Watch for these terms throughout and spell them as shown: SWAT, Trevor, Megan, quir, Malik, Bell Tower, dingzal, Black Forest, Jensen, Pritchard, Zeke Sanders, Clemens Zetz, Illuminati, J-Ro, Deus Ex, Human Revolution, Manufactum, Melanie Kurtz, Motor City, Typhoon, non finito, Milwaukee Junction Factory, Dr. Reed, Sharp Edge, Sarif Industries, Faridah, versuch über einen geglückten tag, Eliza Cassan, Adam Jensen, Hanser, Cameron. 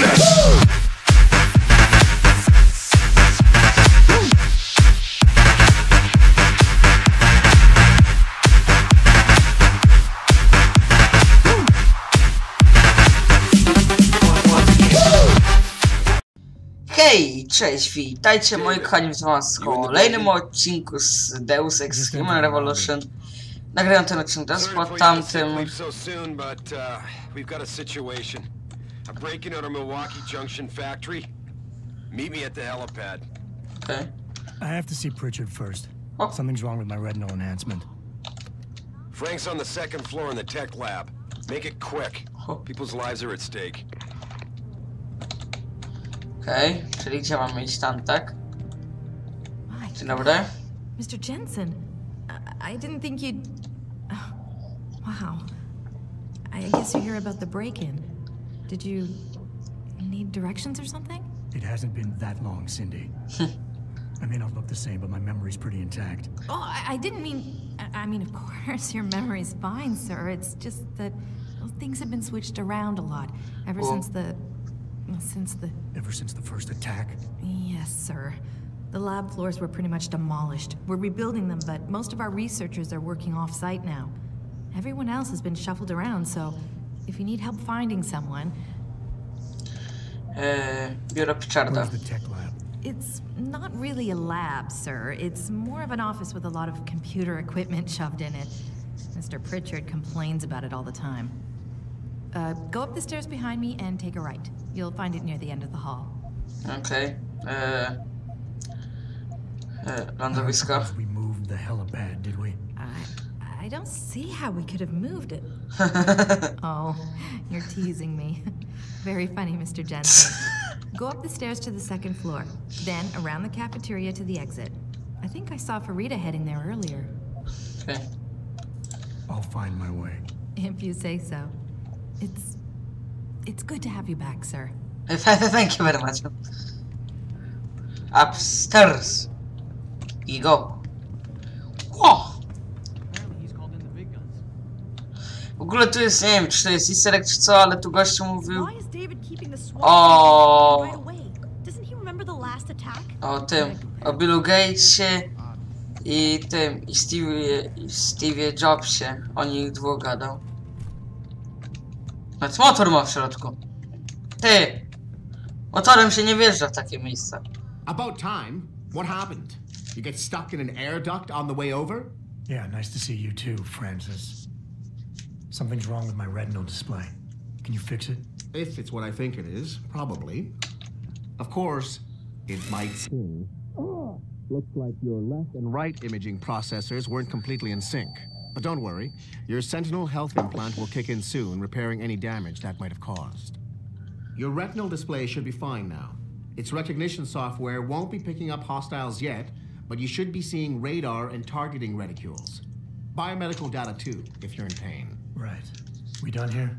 darkness. Hej, cześć, witajcie moi kochani, witam was w kolejnym odcinku z Deus Ex Human Revolution. Nagrałem ten odcinek teraz po tamtym. Milwaukee Junction Factory. Meet me at the helipad. Okay. I have to see Pritchard first. Something's wrong with my retinal enhancement. Frank's on the second floor in the tech lab. Make it quick. People's lives are at stake. Okej, czyli gdzie mamy iść tam, tak? Dzień dobry. Mr. Jensen, I didn't think you'd... Wow. I guess you hear about the break-in. Did you need directions or something? It hasn't been that long, Cindy. I may not look the same, but my memory's pretty intact. Oh, I didn't mean... I mean, of course, your memory's fine, sir. It's just that things have been switched around a lot ever since the... Ever since the first attack? Yes, sir. The lab floors were pretty much demolished. We're rebuilding them, but most of our researchers are working off-site now. Everyone else has been shuffled around, so if you need help finding someone... Biuro Pritcharda. The tech lab? It's not really a lab, sir. It's more of an office with a lot of computer equipment shoved in it. Mr. Pritchard complains about it all the time. Go up the stairs behind me and take a right. You'll find it near the end of the hall. Okay. Landowiska. We moved the helipad, did we? I don't see how we could have moved it. Oh, you're teasing me. Very funny, Mr. Jensen. Go up the stairs to the second floor, then around the cafeteria to the exit. I think I saw Faridah heading there earlier. Okay. I'll find my way. If you say so. It's good to have you back, sir. Thank you very much. Upstairs. You go. Whoa. W ogóle tu jest, nie wiem, czy to jest easter egg, czy co, ale tu gościu mówił. O tym, o Billu Gatesie i tym, i Steve'ie Jobsie. O nich dwóch gadał. Nawet motor ma w środku. Ty! Motorem się nie wjeżdża w takie miejsca. About time. What happened? You get stuck in an air duct on the way over? Yeah, nice to see you too, Francis. Something's wrong with my retinal display. Can you fix it? If it's what I think it is, probably. Of course, it might seem. Looks like your left and right imaging processors weren't completely in sync. But don't worry, your Sentinel health implant will kick in soon, repairing any damage that might have caused. Your retinal display should be fine now. Its recognition software won't be picking up hostiles yet, but you should be seeing radar and targeting reticules. Biomedical data too, if you're in pain. Right. We done here?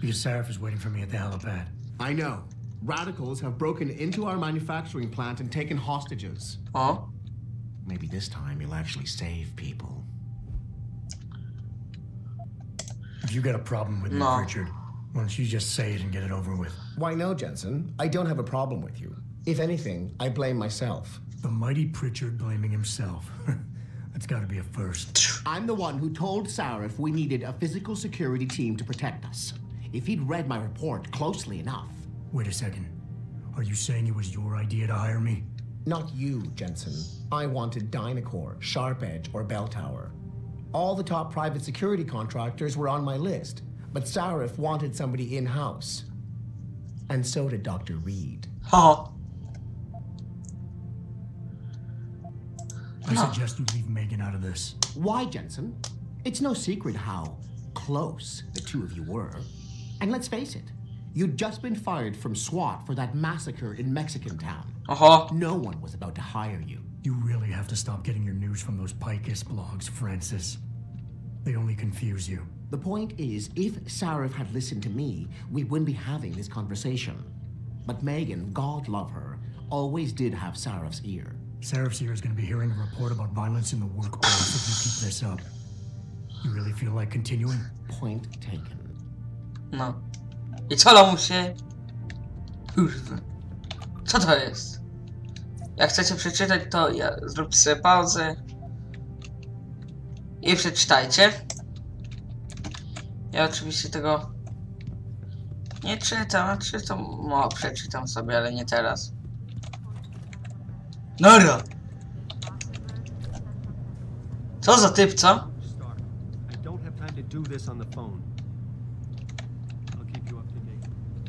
Because Sarif is waiting for me at the helipad. I know. Radicals have broken into our manufacturing plant and taken hostages. Huh? Maybe this time you'll actually save people. If you got a problem with me, Pritchard, why don't you just say it and get it over with? Why no, Jensen? I don't have a problem with you. If anything, I blame myself. The mighty Pritchard blaming himself. That's gotta be a first. I'm the one who told Sarif we needed a physical security team to protect us. If he'd read my report closely enough. Wait a second. Are you saying it was your idea to hire me? Not you, Jensen. I wanted Dynacore, Sharp Edge, or Bell Tower. All the top private security contractors were on my list, but Sarif wanted somebody in-house. And so did Dr. Reed. I suggest you leave Megan out of this. Why, Jensen? It's no secret how close the two of you were. And let's face it, you'd just been fired from SWAT for that massacre in Mexican town. No one was about to hire you. You really have to stop getting your news from those Pikist blogs, Francis. They only confuse you. The point is, if Sarif had listened to me, we wouldn't be having this conversation. But Megan, God love her, always did have Sarif's ear. Sarif's ear is going to be hearing a report about violence in the workplace if you keep this up. You really feel like continuing? Point taken. No. I co mu się Kurde. Co to jest? Jak chcecie przeczytać, to ja zróbcie sobie pauzę i przeczytajcie. Ja oczywiście tego nie czytam, no, przeczytam sobie, ale nie teraz. Noro! Co za typ, co?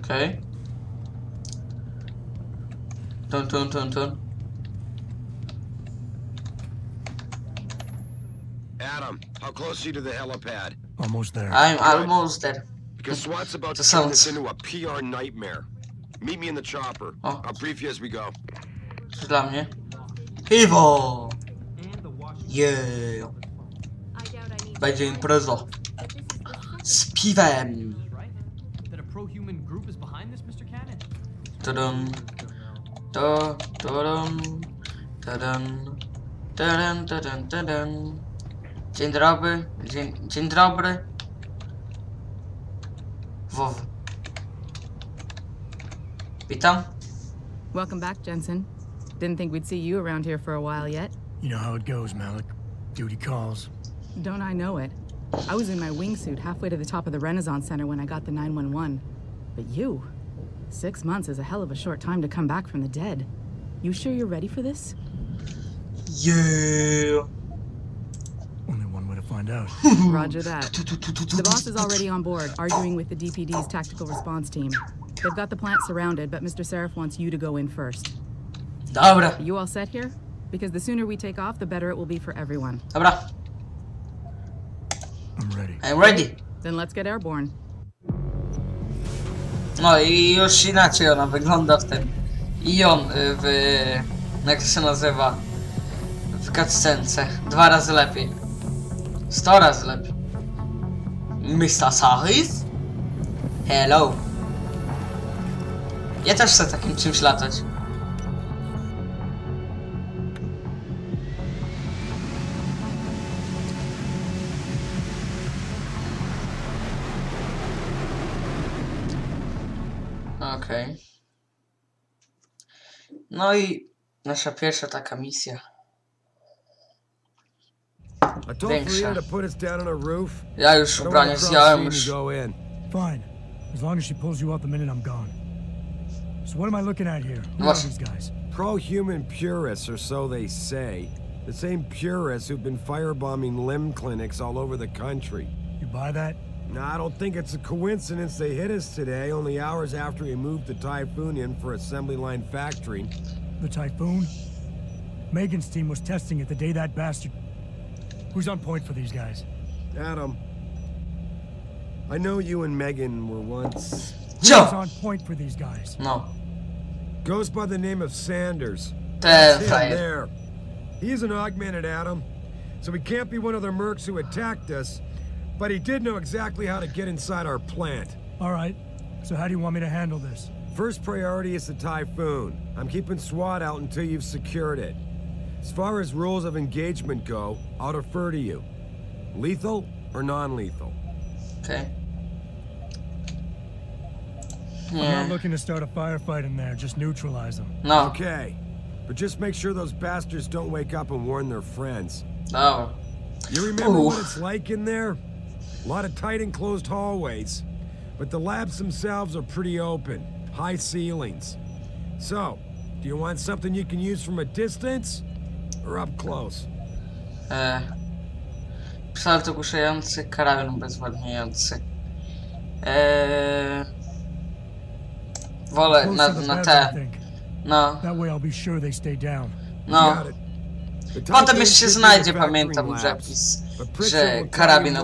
Okej. Tun. Adam, how close are you to the helipad? Almost there. I'm almost there. Because SWAT's about to turn this into a PR nightmare. Meet me in the chopper. Oh. I'll brief you as we go. It's dla mnie. Iwo! Yeah. Będzie impreza. Z piwem. Tudum. Tudum. Dzień dobry, dzień dobry. Wow. Witam. Welcome back, Jensen. Didn't think we'd see you around here for a while yet. You know how it goes, Malik. Duty calls. Don't I know it? I was in my wingsuit halfway to the top of the Renaissance Center when I got the 911. But you? 6 months is a hell of a short time to come back from the dead. You sure you're ready for this? Yeah. Only one way to find out. Roger that. The boss is already on board, arguing with the DPD's tactical response team. They've got the plant surrounded, but Mr. Sarif wants you to go in first. Dobra. Are you all set here? Because the sooner we take off, the better it will be for everyone. Dobra. I'm ready. I'm ready. Then let's get airborne. No I już inaczej ona wygląda w tym. I on w... jak to się nazywa? W cutscence. 2 razy lepiej. 100 razy lepiej. Mr. Sarif? Hello. Ja też chcę takim czymś latać. Okej. No I nasza pierwsza taka misja. Większa. Ja już ubranie zjałem już. Fine. As long as she pulls you out the minute I'm gone. So what am I looking at here? Who are these guys? Pro-human purists, or so they say. The same purists who've been firebombing limb clinics all over the country. You buy that? No, I don't think it's a coincidence they hit us today, only hours after we moved the Typhoon in for assembly line factory. The Typhoon? Megan's team was testing it the day that bastard... Who's on point for these guys? Adam. I know you and Megan were once... Who's on point for these guys? No. Goes by the name of Sanders. There. He's an augmented Adam, so he can't be one of the mercs who attacked us. But he did know exactly how to get inside our plant. All right. So how do you want me to handle this? First priority is the Typhoon. I'm keeping SWAT out until you've secured it. As far as rules of engagement go, I'll defer to you. Lethal or non-lethal? Okay. Yeah. I'm not looking to start a firefight in there. Just neutralize them. No. Okay. But just make sure those bastards don't wake up and warn their friends. No. You remember what it's like in there? A lot of tight enclosed hallways, but the labs themselves are pretty open, high ceilings. So, do you want something you can use from a distance or up close? Pistolety ogłuszający, karabin bezwładniający. Wolę na te. No. That way I'll be sure they stay down. No. Potem jeszcze się znajdzie, pamiętam, zapis, że karabin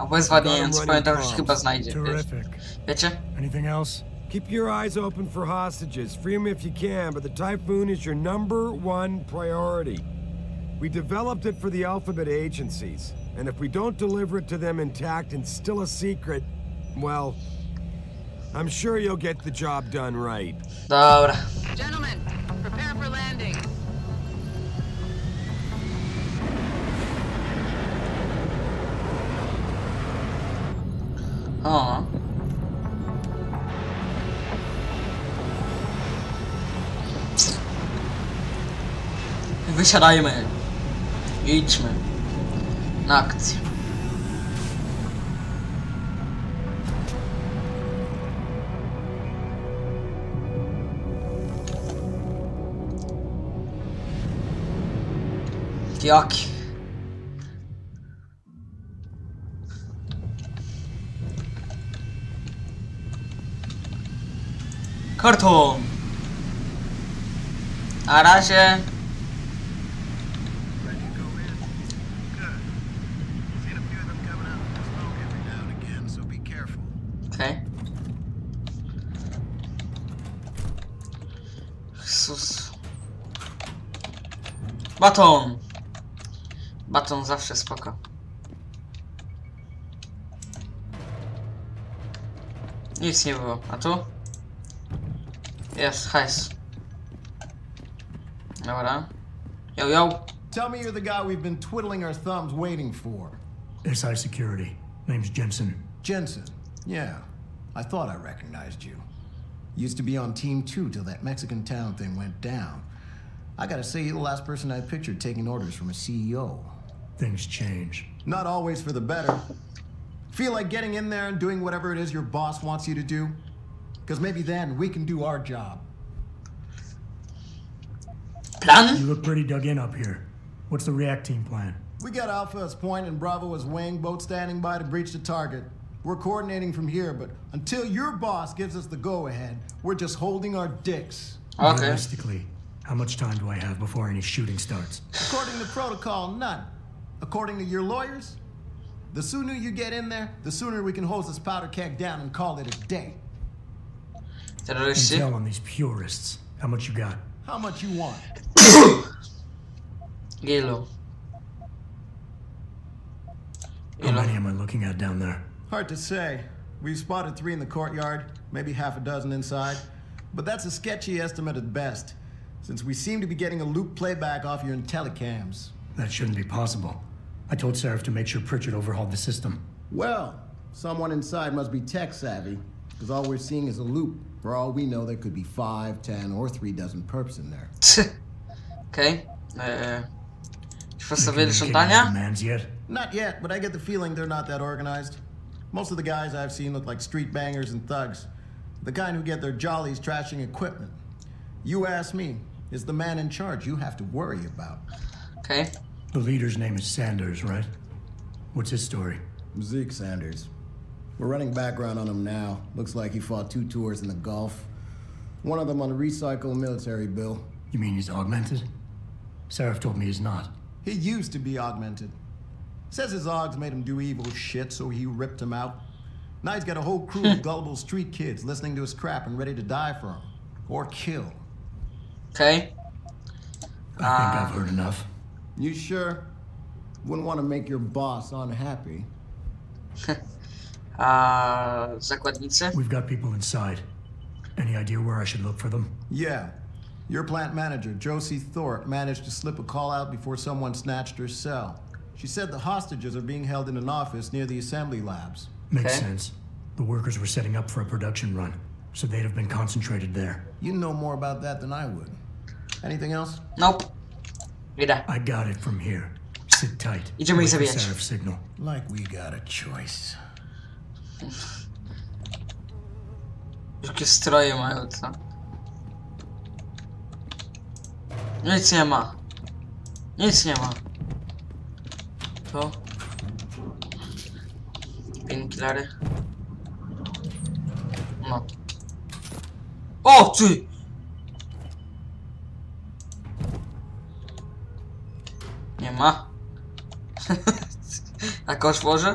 obezwładniający, pamiętam, że chyba znajdzie, wiecie? Keep your eyes open for hostages. Free them if you can, but the Typhoon is your #1 priority. We developed it for the Alphabet agencies, and if we don't deliver it to them intact and still a secret, well, I'm sure you'll get the job done right. Dobra. Gentlemen, prepare for landing. Wysiadajmy. Idźmy. Na akcję. Jaki? Karton. Na razie. Okay. Jezus. Baton. Baton zawsze spoko. Nic nie było. A tu? Yes, hajs. Dobra. Yo, yo. Tell me you're the guy we've been twiddling our thumbs waiting for. SI Security. Name's Jensen. Jensen? Yeah. I thought I recognized you. Used to be on Team 2 till that Mexican town thing went down. I gotta say, you're the last person I pictured taking orders from a CEO. Things change. Not always for the better. Feel like getting in there and doing whatever it is your boss wants you to do? Because maybe then we can do our job. Plan? You look pretty dug in up here. What's the REACT team plan? We got Alpha as point and Bravo as wing, both standing by to breach the target. We're coordinating from here, but until your boss gives us the go-ahead, we're just holding our dicks. Okay. Realistically, how much time do I have before any shooting starts? According to protocol, none. According to your lawyers, the sooner you get in there, the sooner we can hose this powder keg down and call it a day. Tell on these purists. How much you got? How much you want? Yellow. How many am I looking at down there? Hard to say. We've spotted 3 in the courtyard, maybe half a dozen inside. But that's a sketchy estimate at best, since we seem to be getting a loop playback off your intellicams. That shouldn't be possible. I told Sarif to make sure Pritchard overhauled the system. Well, someone inside must be tech savvy, because all we're seeing is a loop. For all we know, there could be 5, 10, or 3 dozen perps in there. Okay. Not yet, but I get the feeling they're not that organized. Most of the guys I've seen look like street bangers and thugs. The kind who get their jollies trashing equipment. You ask me, is the man in charge you have to worry about. Okay. The leader's name is Sanders, right? What's his story? Zeke Sanders. We're running background on him now. Looks like he fought 2 tours in the Gulf. One of them on a recycled military bill. You mean he's augmented? Sarif told me he's not. He used to be augmented. Says his Augs made him do evil shit, so he ripped him out. Now he's got a whole crew of gullible street kids listening to his crap and ready to die for him. Or kill. Okay. I think I've heard enough. You sure? Wouldn't want to make your boss unhappy. Zakładnicy? We've got people inside. Any idea where I should look for them? Yeah. Your plant manager, Josie Thorpe, managed to slip a call out before someone snatched her cell. She said the hostages are being held in an office near the assembly labs. Makes sense. The workers were setting up for a production run, so they'd have been concentrated there. You know more about that than I would. Anything else? Nope. I got it from here. Sit tight. Wait for Sarif's signal. Like we got a choice. Jakie stroje mają, co? Nic nie ma. Nic nie ma. To? Painkillery. No. O, ty! Nie ma. A kosz może?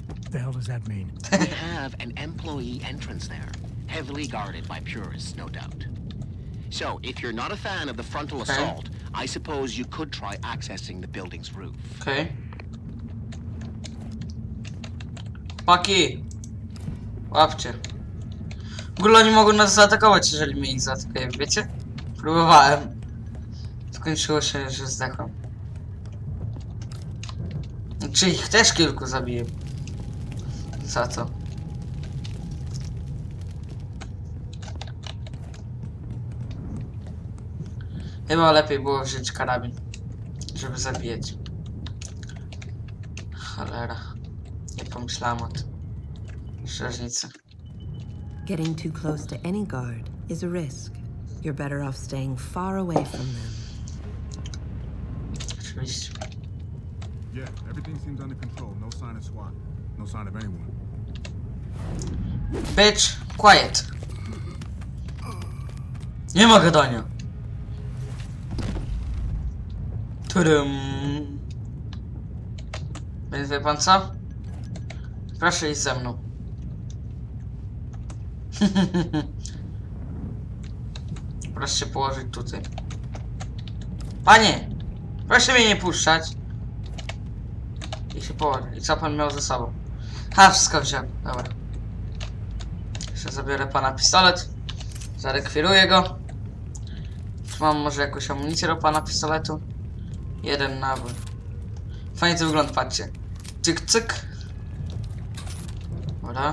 What the hell does that mean? We have an employee entrance there, heavily guarded by purists, no doubt. So, if you're not a fan of the frontal assault, I suppose you could try accessing the building's roof. Okay. Maki! Łapcie. W ogóle oni mogą nas zaatakować, jeżeli mnie ich zaatakuje, wiecie? Próbowałem. Skończyło się, że zdechłem. Czy ich też kilku zabiję? Za co? Chyba lepiej było wziąć karabin, żeby zabijać. Cholera. Nie pomyślałem o tym. Strażnicy. Getting too close to any guard is a risk. You're better off staying far away from them. Oczywiście. Yeah, everything seems under control. No sign of SWAT. No sign of anyone. Bitch, quiet. Nie ma gadania. Tudum. Wie pan co? Proszę iść ze mną. Proszę się położyć tutaj. Panie! Proszę mnie nie puszczać. I się położy. I co pan miał ze sobą? Ha, wszystko wziąłem. Dobra. Jeszcze zabiorę pana pistolet. Zarekwiruję go. Mam może jakąś amunicję do pana pistoletu. Jeden nabój. Fajnie to wygląda, patrzcie. Cyk, cyk. Dobra.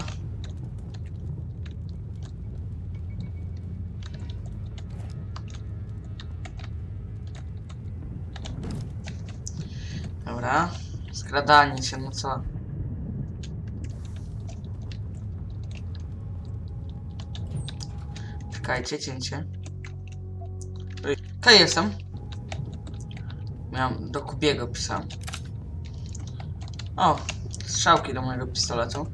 Dobra. Skradanie się, no co? Czekajcie, cięcie. Okej, okay, jestem. Miałem do Kubiego pisałem. O, strzałki do mojego pistoletu.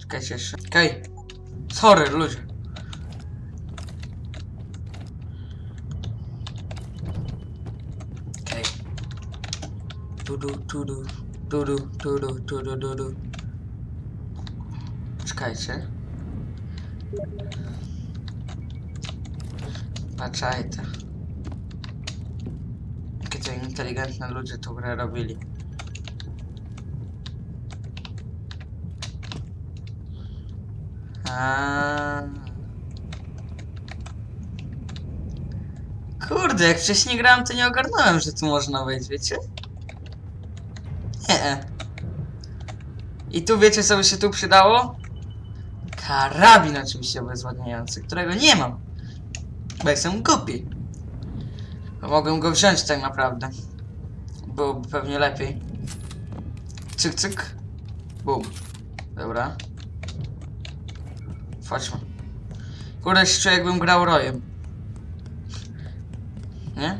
Czekajcie jeszcze. Okej. Okay. Sorry, ludzie. Okej. Okay. Tudu, tudu, tudu, tudu, tudu, tudu. Czekajcie. Patrzajcie. Jakie to inteligentne ludzie tą grę robili. Kurde, jak wcześniej grałem, to nie ogarnąłem, że tu można wejść, wiecie? Nie. I tu wiecie, co by się tu przydało? Karabin oczywiście obezwładniający, którego nie mam. Bo jestem głupi. Mogę go wziąć tak naprawdę. Byłoby pewnie lepiej. Cyk, cyk. Bum. Dobra. Chodźmy. Kurde, się czuję, jakbym grał rojem. Nie?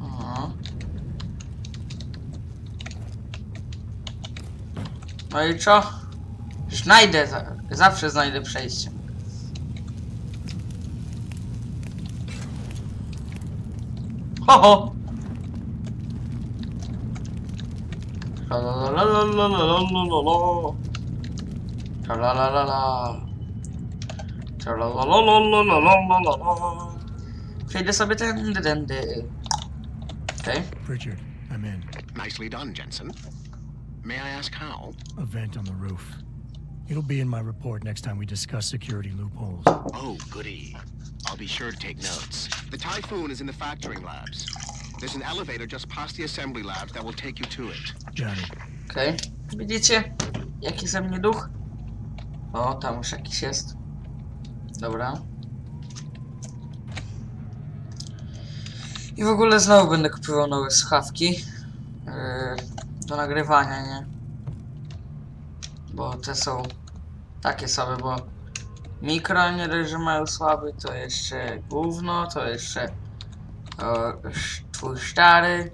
O. No i co? Znajdę, zawsze znajdę przejście. Ho, ho. Przejdę sobie tędy, tędy. Okay. Pritchard, I'm in. Nicely done, Jensen. May I ask how? A vent on the roof. It'll be in my report next time we discuss security loopholes. Oh, goody. I'll be sure to take notes. The Typhoon is in the factoring labs. There's an elevator just past the assembly labs that will take you to it. Johnny. Okay. Widzicie? Jaki ze mnie duch? O, tam już jakiś jest. Dobra. I w ogóle znowu będę kupował nowe słuchawki. Do nagrywania, nie? Bo te są takie same, bo mikro nie dość, że mają słaby, to jeszcze gówno, to jeszcze twój stary.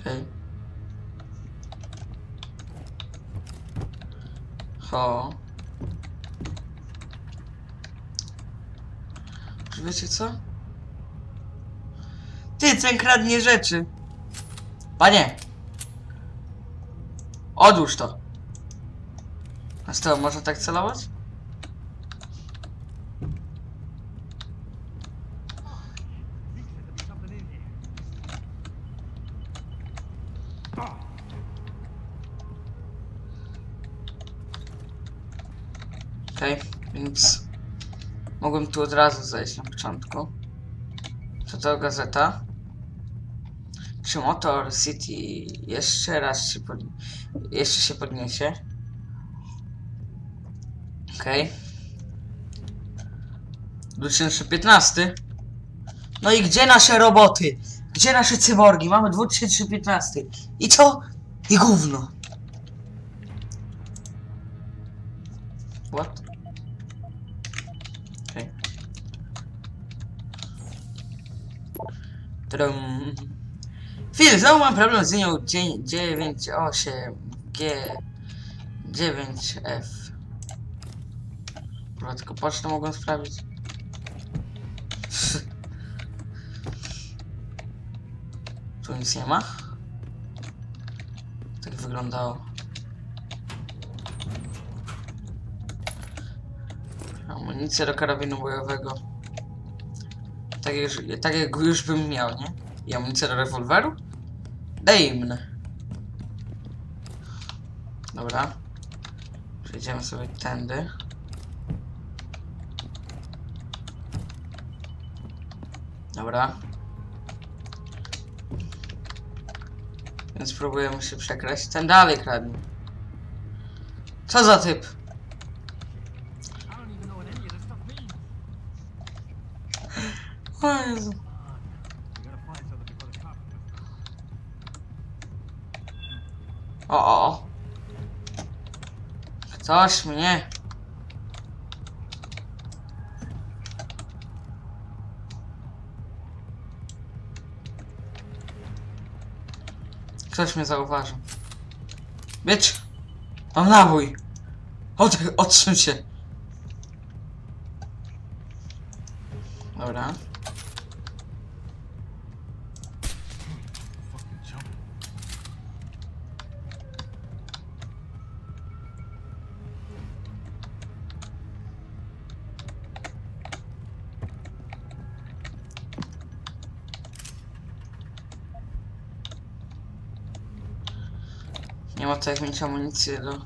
Okej. Ho. Czy wiecie co? Ty, ten kradnie rzeczy. Panie! Odłóż to. A z tego można tak celować? Okej, więc mogłem tu od razu zejść na początku. Co to gazeta? Czy Motor City jeszcze raz się podniesie? Okej. 2015. No i gdzie nasze roboty? Gdzie nasze cyborgi? Mamy 2015. I co? I gówno. What? Okej. Chwilę, znowu mam problem z linią 98G9F. Chyba tylko pocztę mogłem sprawdzić. Tu nic nie ma. Tak wyglądało. Amunicja do karabinu bojowego. Tak jak już bym miał, nie? I amunicja do rewolweru? Dajmy. Dobra. Przejdziemy sobie tędy. Dobra. Więc spróbujemy się przekraść. Ten dalej kradnie. Co za typ? O Jezu. O. Ktoś mnie. Ktoś mnie zauważył. Bitch! Mam nabój! Odsuń się! Dobra. Nie ma to jak mieć amunicję do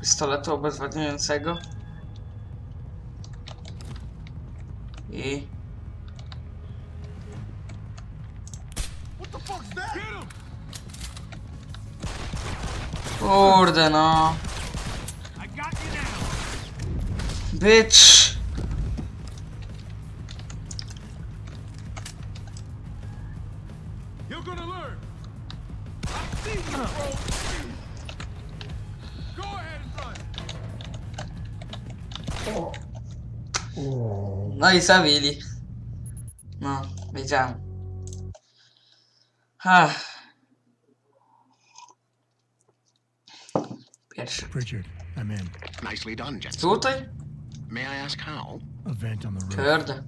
pistoletu obezwładniającego. I... Kurde no... Bitch! No i zawili. No, wiedziałem. Ach. Pierwszy. Pritchard, I'm in. Nicely done, Jensen. Tutaj? May I ask how? A vent on the roof. Kurde.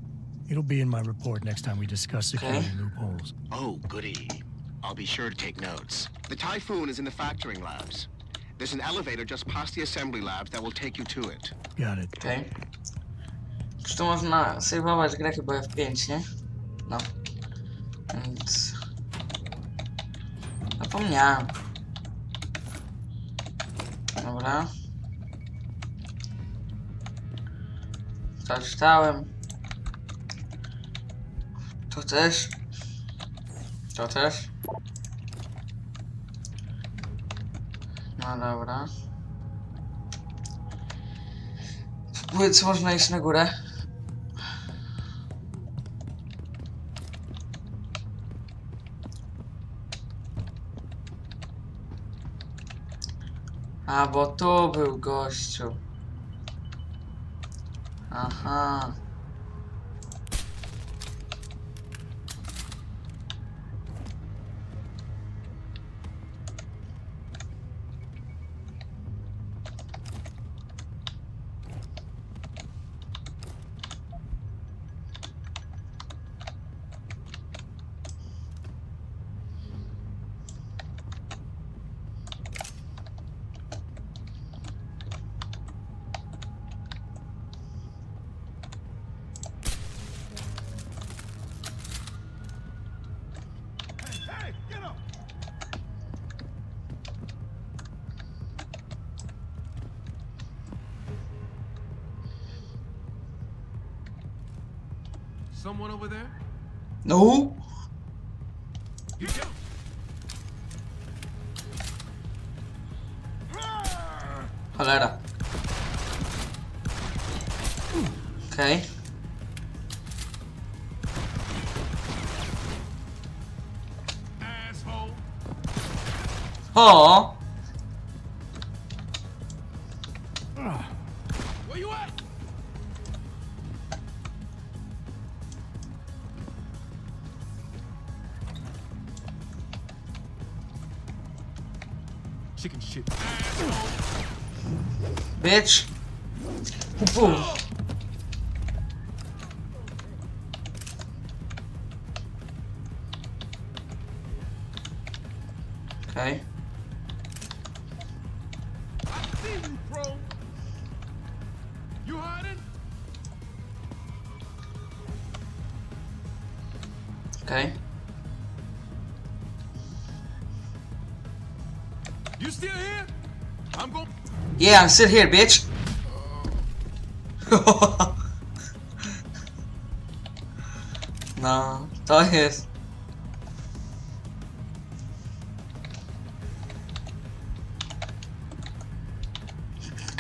It'll be in my report next time we discuss security loopholes. Oh, goody. I'll be sure to take notes. The Typhoon is in the factoring labs. There's an elevator just past the assembly labs that will take you to it. Got it. Okay. Czy tu można sejwować grę chyba F5, nie? No. Więc... Zapomniałem. Dobra. Przeczytałem. To też. To też. No dobra. Płyt można iść na górę. A, bo tu był gościu. Aha. Someone over there? No. Here you go. Hold it up. Okay. Asshole. Oh. Where you at? Chicken shit. Asshole. Bitch. Boom. Oh. Okay. I see you, bro. You hiding? Okay. You still here? I'm going. Yeah, I'm still here, bitch. No, don't hit.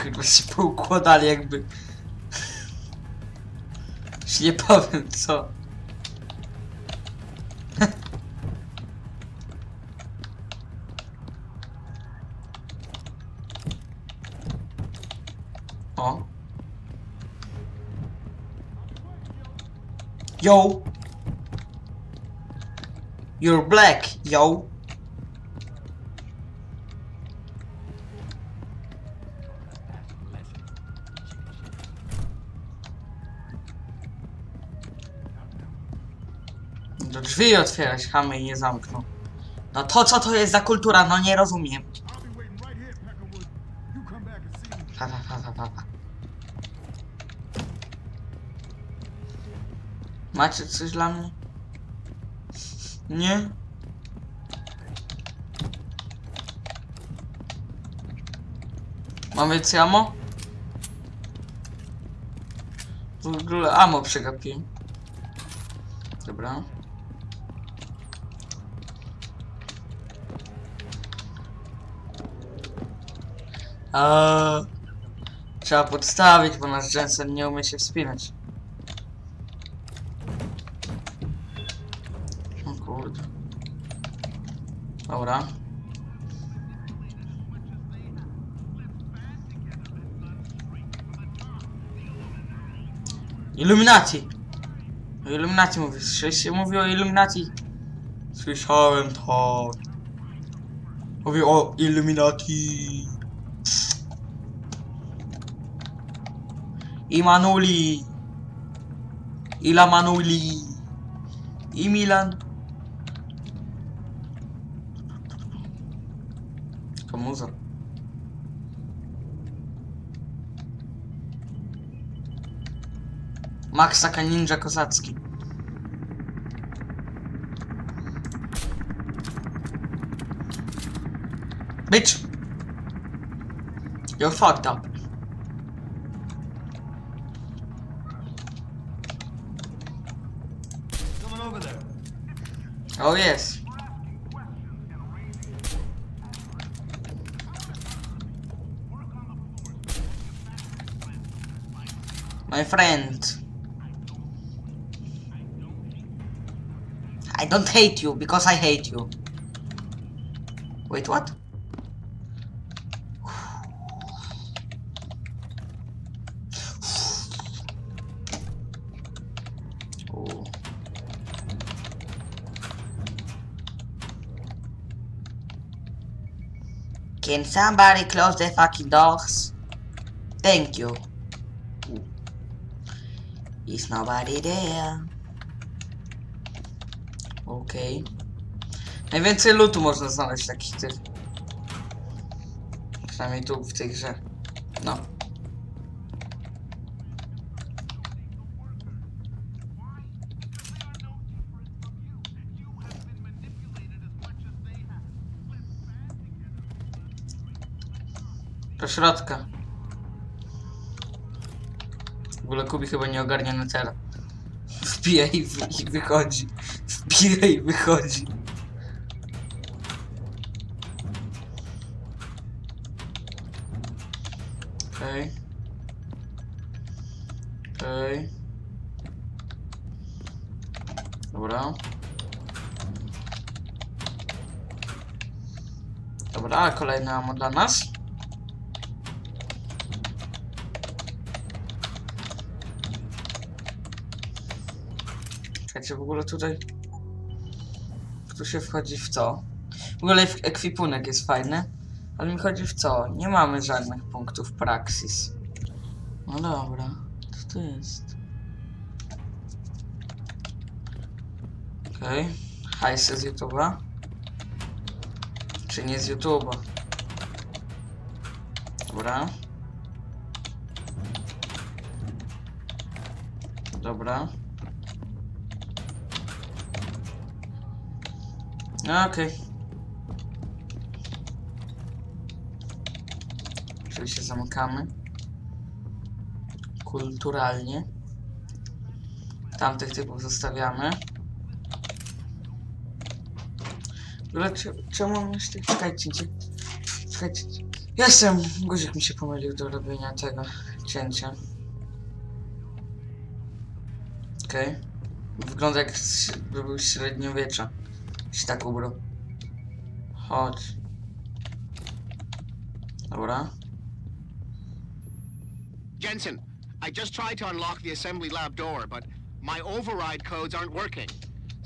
Kurwa się poukładali jakby. Już nie powiem co. O. Yo. You're black, yo. Do drzwi otwierać, chamy, i nie zamknął. No to co to jest za kultura, no nie rozumiem. Pa. Macie coś dla mnie? Nie? Mam więcej ammo? W ogóle ammo przegapiłem. Dobra. Trzeba podstawić, bo nasz Jensen nie umie się wspinać. O kurde. Dobra. Illuminati! O Illuminati mówię. Mówi o Illuminati. Słyszałem to. Mówi o Illuminati. Imanuli, Ilamanuli, Imilan. Komuza. Max taka ninja kozacki. Bitch, you're fucked up. Oh yes. My friend. I don't hate you because I hate you. Wait, what? Can somebody close the fucking doors? Thank you. Ooh. Is nobody there? Okej. Najwięcej lootu można znaleźć takich tych. Przynajmniej tu w tej grze. No. Do środka. W ogóle Kubi chyba nie ogarnia na cel. wbija i wychodzi. Wbija i wychodzi. Okej. Okej. Dobra. Dobra, kolejna ammo dla nas. Czekajcie, w ogóle tutaj... Tu się wchodzi w co? W ogóle ekwipunek jest fajny. Ale mi chodzi w co? Nie mamy żadnych punktów praksis. No dobra, co to jest? Okej, hajsy z YouTube'a. Czy nie z YouTube'a? Dobra. Dobra. No, okej. Czyli się zamykamy. Kulturalnie. Tamtych typów zostawiamy. Ale czemu mam jeszcze... Czekajcie, czekajcie. Jestem! Guzik mi się pomylił do robienia tego cięcia. Okej. Wygląda jak by był średniowiecza. Jeśli tak ubrał. Chodź. Dobra. Jensen, I just tried to unlock the assembly lab door, but my override codes aren't working.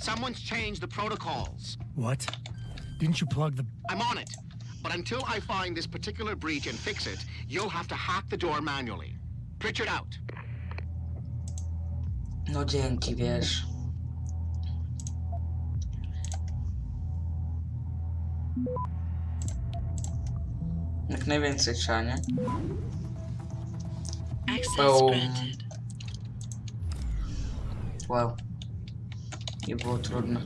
Someone's changed the protocols. What? Didn't you plug the... I'm on it. But until I find this particular breach and fix it, you'll have to hack the door manually. Pritchard out. No dzięki, wiesz. Jak najwięcej trzeba, nie? Wow. Nie było trudne.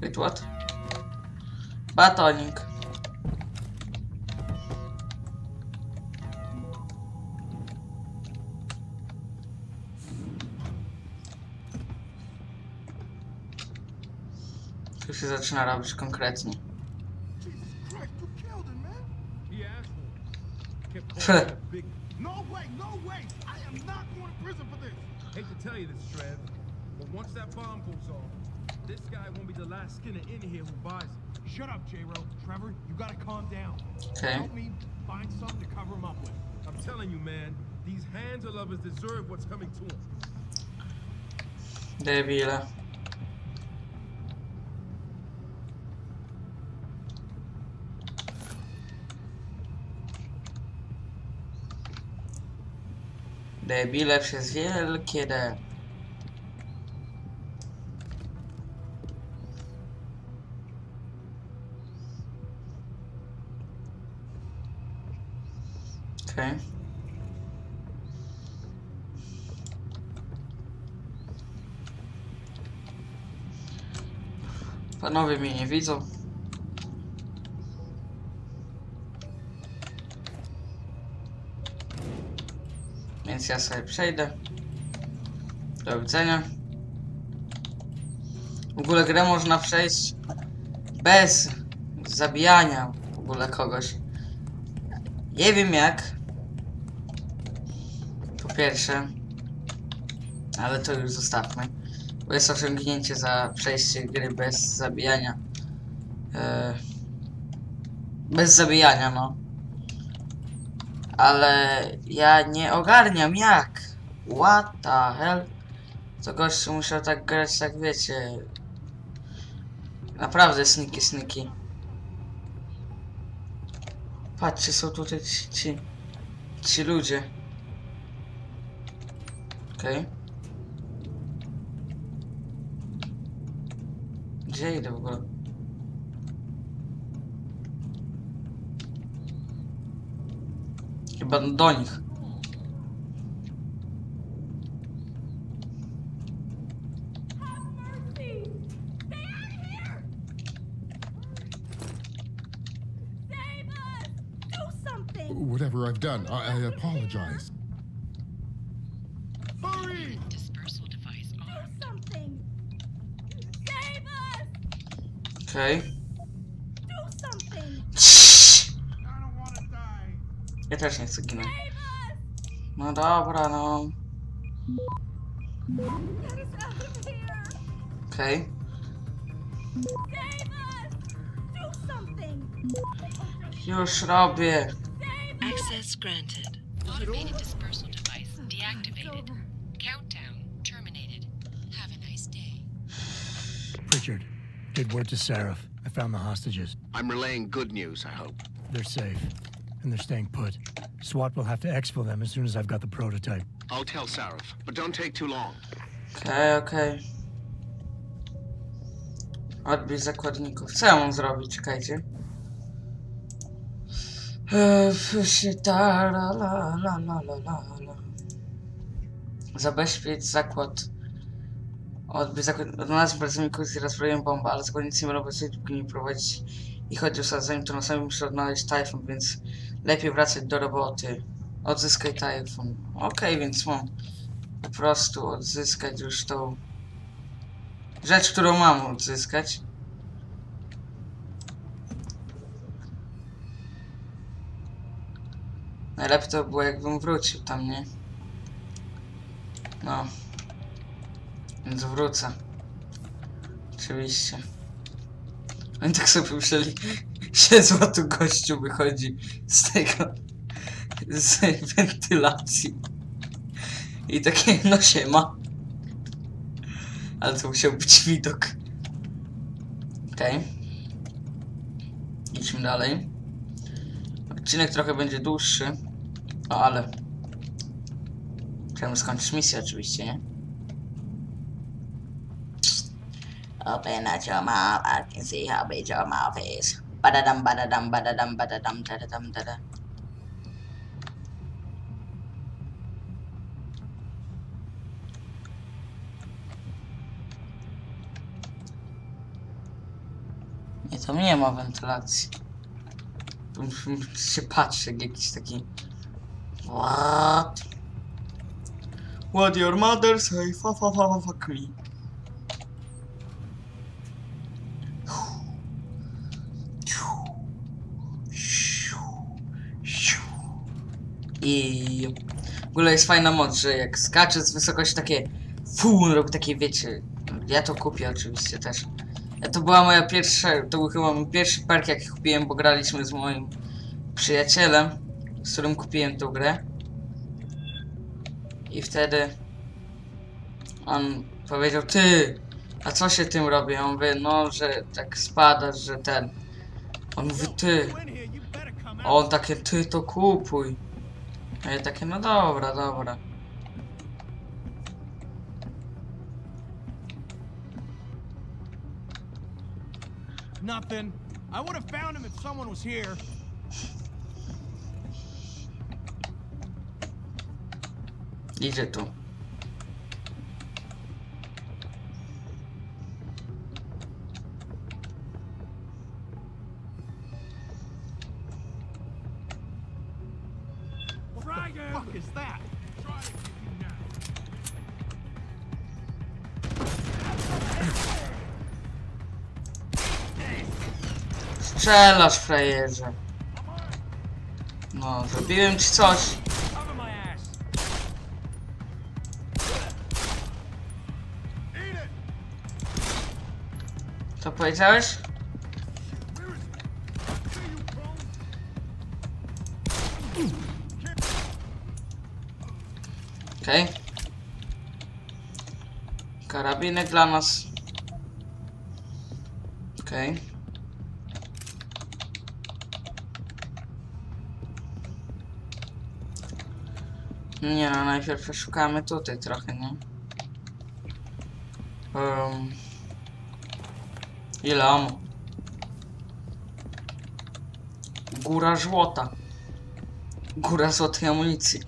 Wait, what? Batonik. Tu się zaczyna robić konkretnie. No way, no way! I am not going to prison for this! Hate to tell you this, Trev, but once that bomb goes off, this guy won't be the last skinner in here who buys it. Shut up, J-Ro. Trevor, you gotta calm down. Okay. Help me find something to cover him up with. I'm telling you, man, these Hanser lovers deserve what's coming to them. Debila. Debile przez wielkie D. Okej. Panowie mnie nie widzą. Więc ja sobie przejdę. Do widzenia. W ogóle grę można przejść bez zabijania w ogóle kogoś. Nie wiem jak. Po pierwsze. Ale to już zostawmy. Bo jest osiągnięcie za przejście gry bez zabijania. Bez zabijania, no. Ale ja nie ogarniam jak. What the hell? To gościu musiał tak grać, tak wiecie. Naprawdę sneaky, sneaky. Patrzcie, są tutaj ci ludzie. Okej. Gdzie idę w ogóle? Chyba do nich. whatever I've done. I apologize. Hurry! Dispersal device on. Do something! Save us! Okay. Do something! Shh! I don't want to die. Ja też nie chcę ginąć. No dobra, no. Okej. Okay. Już robię. Access granted. Automated dispersal device deactivated. Countdown terminated. Have a nice day. Pritchard, good word to Sarif. I found the hostages. I'm relaying good news, I hope. They're safe. And they're staying put. SWAT will have to exfil them as soon as I've got the prototype. I'll tell Sarif, but don't take too long. Okay, okay. Odbierz zakładników. Co ja mam zrobić? Czekajcie. Zabezpiecz zakład. Odbierz zakład. Odnalazłem pracowników i rozbroiłem bombę, ale zakładnicy nie mogą być nie prowadzić ich oddział, zanim to na samym muszę odnaleźć Typhoon, więc lepiej wracać do roboty. Odzyskaj Typhoon. Okej, więc mam po prostu odzyskać już tą rzecz, którą mam odzyskać. Najlepiej to było, jakbym wrócił tam, nie? No. Więc wrócę. Oczywiście. Oni tak sobie myśleli, siedzła tu gościu, wychodzi z tego... z wentylacji. I takie, no siema. Ale to musiał być widok. Okej. Okay. Idźmy dalej. Odcinek trochę będzie dłuższy. O, ale... chciałem skończyć misję oczywiście, nie? Open up your mouth, I can see how big your mouth is. Badadam, badadam, badadam, badadam, dadadam, dadadam. Nie, tam nie ma wentylacji. Tu się patrzy jak jakiś taki... What? What your mother say? Fuck me. I... w ogóle jest fajna moc, że jak skacze z wysokości takie... Fu, on robi takie, wiecie... Ja to kupię oczywiście też. To była moja pierwsza, to był chyba mój pierwszy perk, jaki kupiłem, bo graliśmy z moim przyjacielem, z którym kupiłem tą grę. I wtedy on powiedział, ty, a co się tym robi? Ja mówię, no, że tak spadasz, że ten. On mówi, ty. A on takie, ty to kupuj. A ja takie, no dobra, dobra. Nothing. I would have found him if someone was here. Idzie tu. What the fuck is that? Strzelasz, frajerze. No, zrobiłem ci coś. Co powiedziałeś? Okej. Okay. Karabinek dla nas. Okej. Okay. Nie no, najpierw szukamy tutaj trochę, nie? Ile on? Góra złota. Góra złotej amunicji.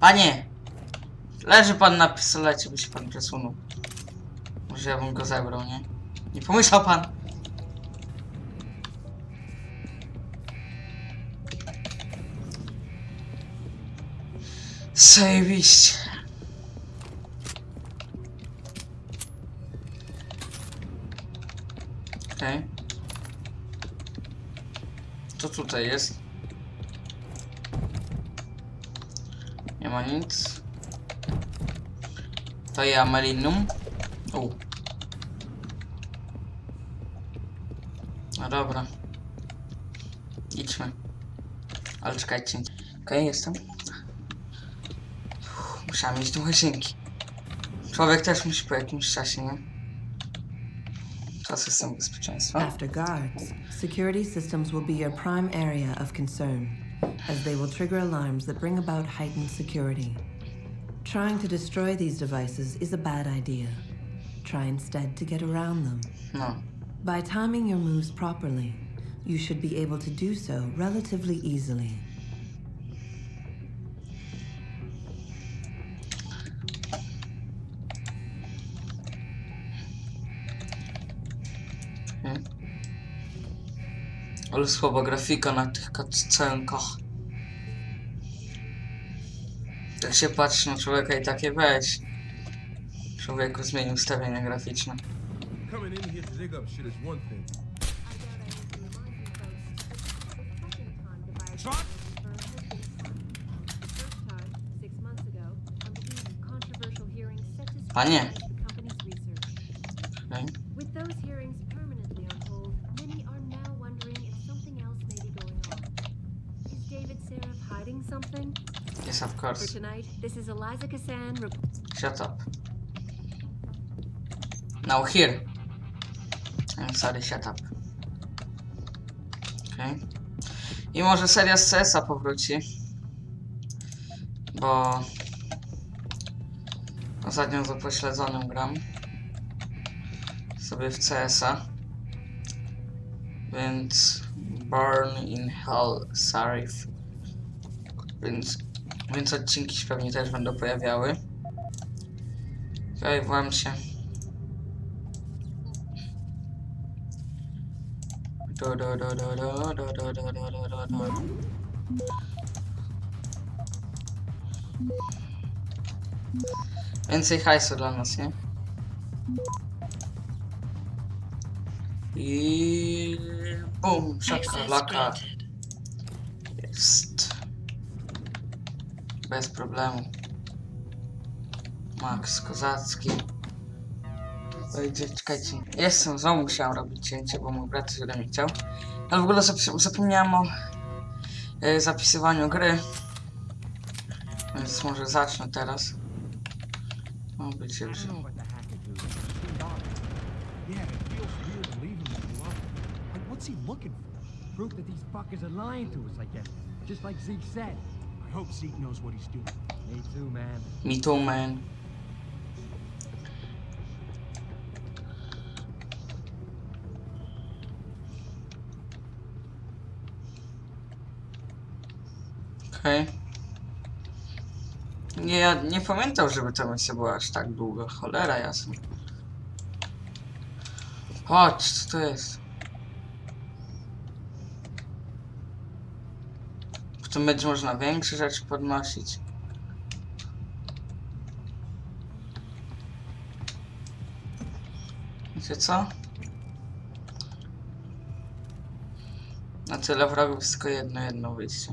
Panie! Leży pan na pistolecie, by się pan przesunął. żebym go zebrał, nie? Nie pomyślał pan! Zajebiście! Okej. Okay. Co tutaj jest? Nie ma nic. To ja malinum. No dobra. Idźmy. Ale czekajcie. Okej, okay, jestem. Musiałem iść do łazienki. Człowiek też musi po jakimś czasie, nie? System bezpieczeństwa. After guards, security systems will be your prime area of concern, as they will trigger alarms that bring about heightened security. Trying to destroy these devices is a bad idea. Try instead to get around them. No. By timing your moves properly, you should be able to do so relatively easily. Ale słaba grafika na tych cutscenkach. Jak się patrzy na człowieka i takie weź. Człowieku, zmienił ustawienia graficzne. Panie! Okay. Yes, of course. For tonight, this is Eliza Cassan. Shut up. Now here. I'm sorry, shut up. Okay. I może seria z CS-a powróci. Bo ostatnio z upośledzonym gram sobie w CS-a. Więc burn in hell, Sarif. Więc odcinki się pewnie też będą pojawiały. Okej, włam się. Więcej hajsu dla nas, nie? I bum, szatka, laka. Jest. Bez problemu. Max Kozacki. Wejdzie, czekajcie. Jestem, znowu musiałem robić cięcie, bo mój brat źle mi chciał. Ale w ogóle zapomniałem o zapisywaniu gry. Więc może zacznę teraz. O, bycie brzmi. I hope Zeke knows what he's doing. Me too, man. Me too, man. Okej. Okay. Nie pamiętam, żeby ta misja była aż tak długa. Cholera jasna. Chodź, co to jest? W tym będzie można większe rzeczy podnosić. Wiecie co? Na tyle wrogów jest tylko jedno wyjście.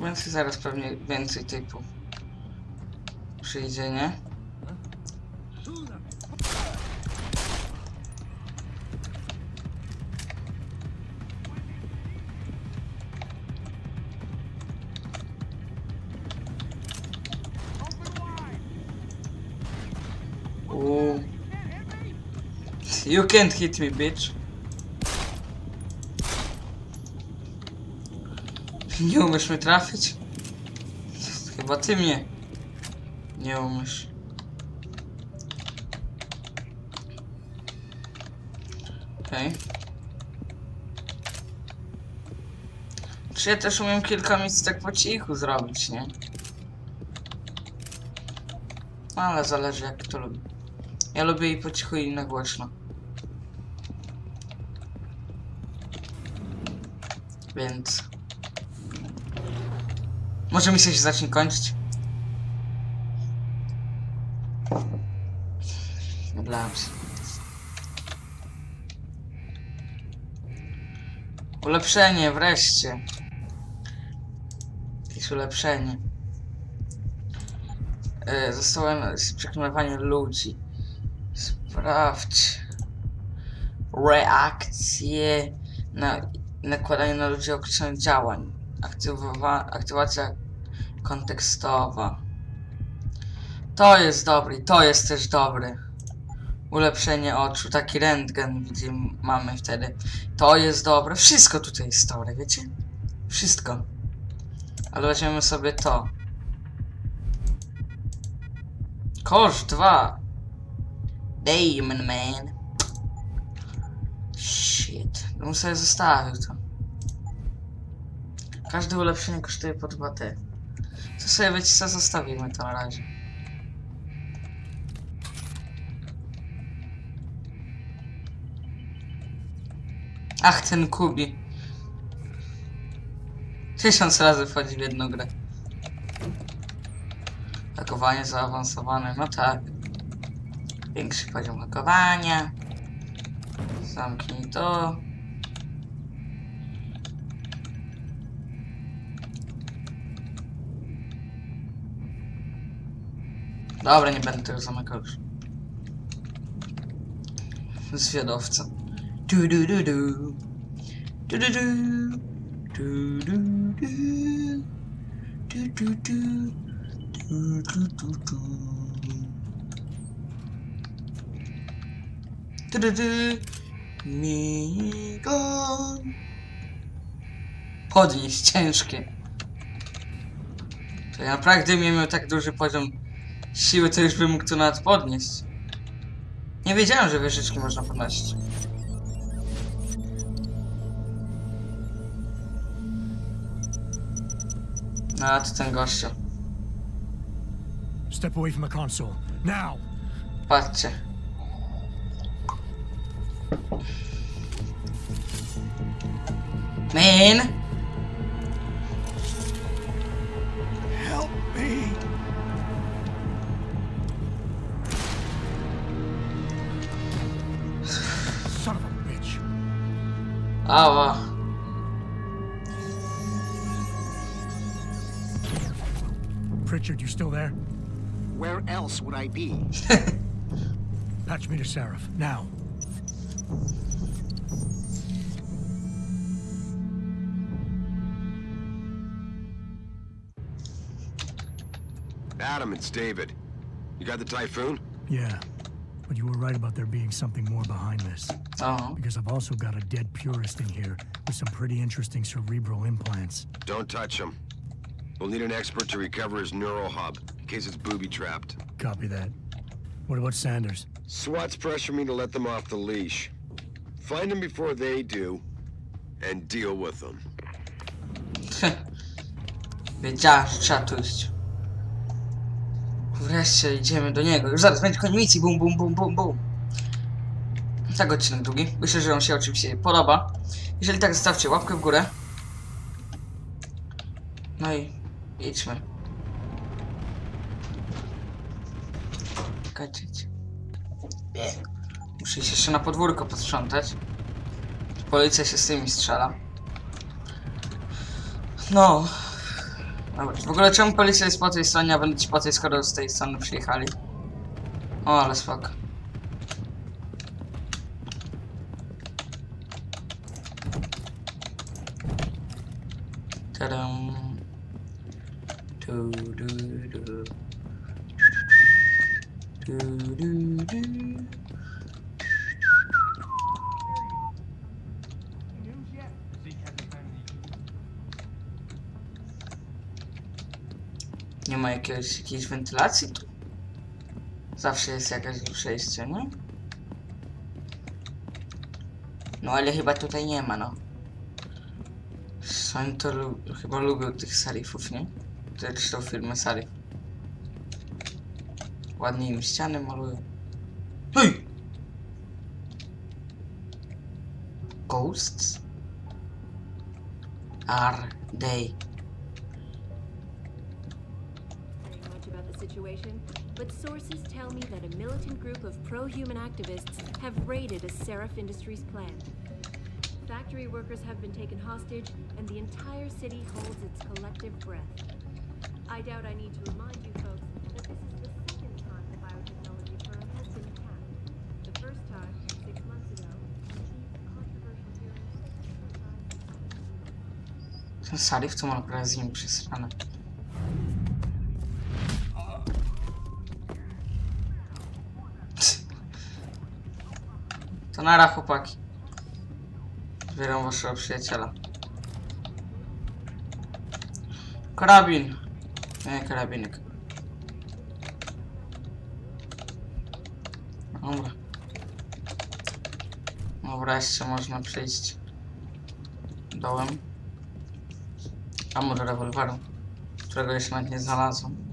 Więcej zaraz pewnie więcej typu przyjdzie, nie? You can't hit me, bitch. Nie umiesz mnie trafić? Chyba ty mnie nie umiesz. Okej. Okay. Czy ja też umiem kilka miejsc tak po cichu zrobić, nie? Ale zależy jak to lubi. Ja lubię i po cichu i na głośno. Więc... może misja się zacznie kończyć? Blams. Ulepszenie, wreszcie. Jakieś ulepszenie. Zostałem przekonywanie ludzi. Sprawdź. Reakcje na nakładanie na ludzi określonych działań. Aktywacja kontekstowa. To jest dobry i to jest też dobry. Ulepszenie oczu, taki rentgen widzimy, mamy wtedy. To jest dobre, wszystko tutaj jest dobre, wiecie? Wszystko. Ale weźmiemy sobie to. Kosz 2. Damn man. Shit, bym sobie zostawił to. Każde ulepszenie kosztuje po 2T. To sobie wiecie co, zostawimy to na razie. Ach, ten Kubi. 1000 razy wchodzi w jedną grę. Hakowanie zaawansowane, no tak. Większy poziom hakowania. Zamknij to. Dobra, nie będę tego zamykał już. Zwiadowca. Du du du du. Du du du. Du du du. Du du du. Du du du du. Du du du. Megan. Podnieść ciężkie. To ja naprawdę miałem tak duży poziom siły, to już bym mógł to nawet podnieść. Nie wiedziałem, że wieżyczki można podnosić. A to ten gościu. Step away from the console. Now. Patrzcie. Man. Help me. Son of a bitch. Awa. Pritchard, you still there? Where else would I be? Patch me to Sarif, now. Adam, it's David. You got the Typhoon? Yeah, but you were right about there being something more behind this. Oh. Because I've also got a dead purist in here with some pretty interesting cerebral implants. Don't touch him. We'll need an expert to recover his neural hub, in case it's booby-trapped. Copy that. What about Sanders? SWAT's pressuring me to let them off the leash. Find them before they do, and deal with them. Wiedziałem, że trzeba tu iść. Wreszcie idziemy do niego. Już zaraz będzie koniec misji. Bum, bum, bum, bum, bum. Tak, odcinek drugi. Myślę, że on się oczywiście podoba. Jeżeli tak, zostawcie łapkę w górę. No i... idźmy. Kaczyć. Muszę się jeszcze na podwórko posprzątać. Policja się z tymi strzela. No. Dobra. W ogóle czemu policja jest po tej stronie, a będę ci po tej, skoro z tej strony przyjechali? O, ale spoko. Tadam. Nie ma jakiejś wentylacji tu? Zawsze jest jakaś przejście, nie? No ale chyba tutaj nie ma, no. Sam to chyba lubił tych Sarifów, nie? Zresztą firmę Sarif. Ładnie im ściany malują. Hej! Ghosts? Are they? Situation, but sources tell me that a militant group of pro-human activists have raided a Sarif Industries plant. Factory workers have been taken hostage, and the entire city holds its collective breath. I doubt I need to remind you folks that this is the second time the biotechnology firm has been attacked. The first time, 6 months ago, these controversial hearings... Ten Sarif to ma prawie z nim przesrane. To nara, chłopaki. Zbieram waszego przyjaciela. Karabin. Nie, karabinek. Dobra. Dobra, jeszcze można przejść dołem. A może rewolweru, którego jeszcze nawet nie znalazłem.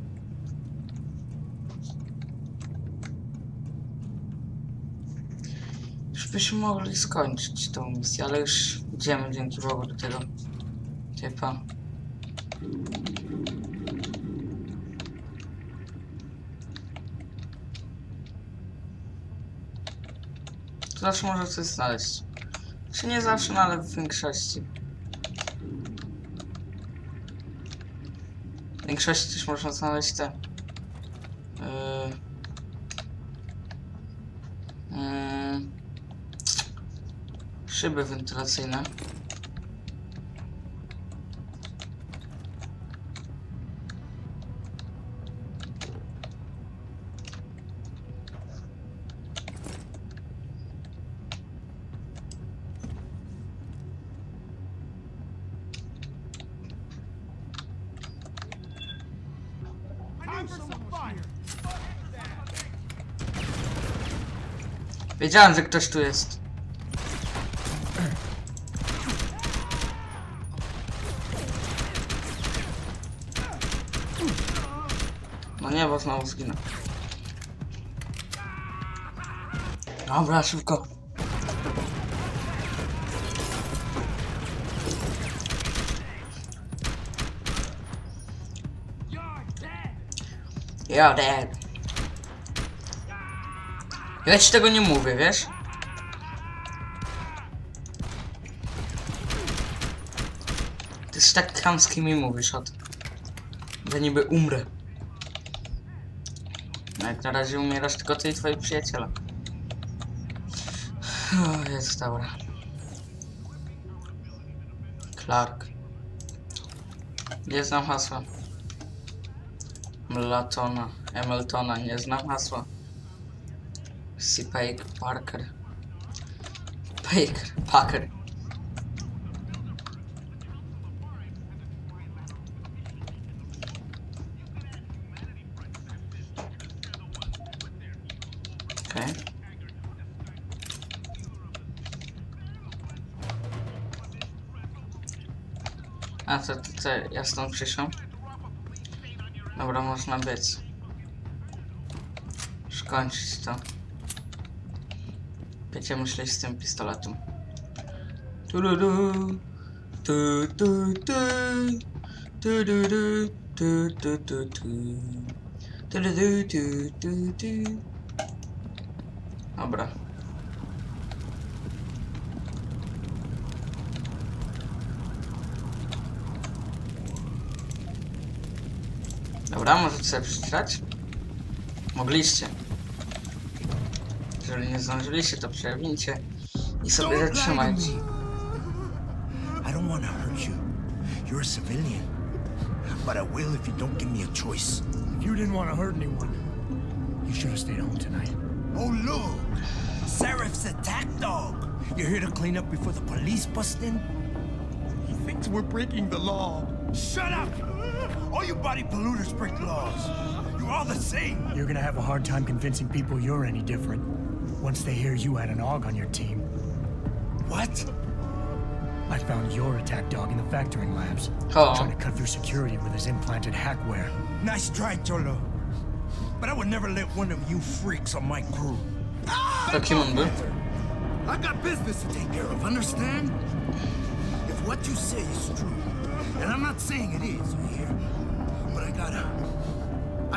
Byśmy mogli skończyć tą misję, ale już idziemy dzięki Bogu do tego typa. To zawsze można coś znaleźć. Czy nie zawsze, no ale w większości. W większości też można znaleźć te... szyby wentylacyjne. Wiedziałem, że ktoś tu jest. Nie, bo znowu zginę. Dobra, szybko. Yo, dad. Ja ci tego nie mówię, wiesz? Ty się tak chamski mi mówisz o tym. Że niby umrę. Jak na razie umierasz tylko ty i twoi przyjaciele. O, jest dobra. Clark. Nie znam hasła. Emeltona. Nie znam hasła. C. Parker. A co ja stąd przyszłam? Dobra, można być. Skończyć to. Będziemy myśleć z tym pistoletem. Dobra. Dobra, możecie sobie przeczytać? Mogliście. Jeżeli nie zdążyliście, to przewincie i sobie zatrzymajcie. I don't want to hurt you. You're a civilian. But I will if you don't give me a choice. If you didn't want to hurt anyone, you should have stayed home tonight. Oh look! Sarif's attack dog! You're here to clean up before the police bust in? He thinks we're breaking the law. Shut up! All you body polluters break laws. You're all the same. You're gonna have a hard time convincing people you're any different once they hear you had an AUG on your team. What? I found your attack dog in the factoring labs. Oh. Trying to cut through security with his implanted hackware. Nice try, Cholo. But I would never let one of you freaks on my crew. I got business to take care of, understand? If what you say is true, and I'm not saying it is, you hear? But I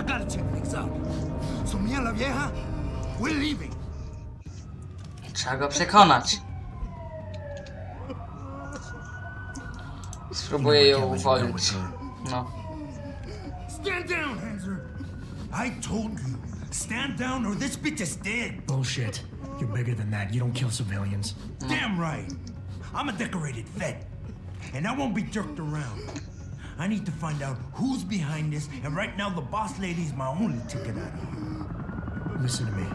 gotta check things out. So me and la vieja, we're leaving. Trzeba go przekonać. Spróbuję ją uwolnić. No. Stand down, Hanser. I told you, stand down or this bitch is dead. Bullshit. You're bigger than that. You don't kill civilians. Damn right. I'm a decorated vet, and I won't be jerked around. I need to find out who's behind this, and right now the boss lady's my only ticket out of here. Listen to me.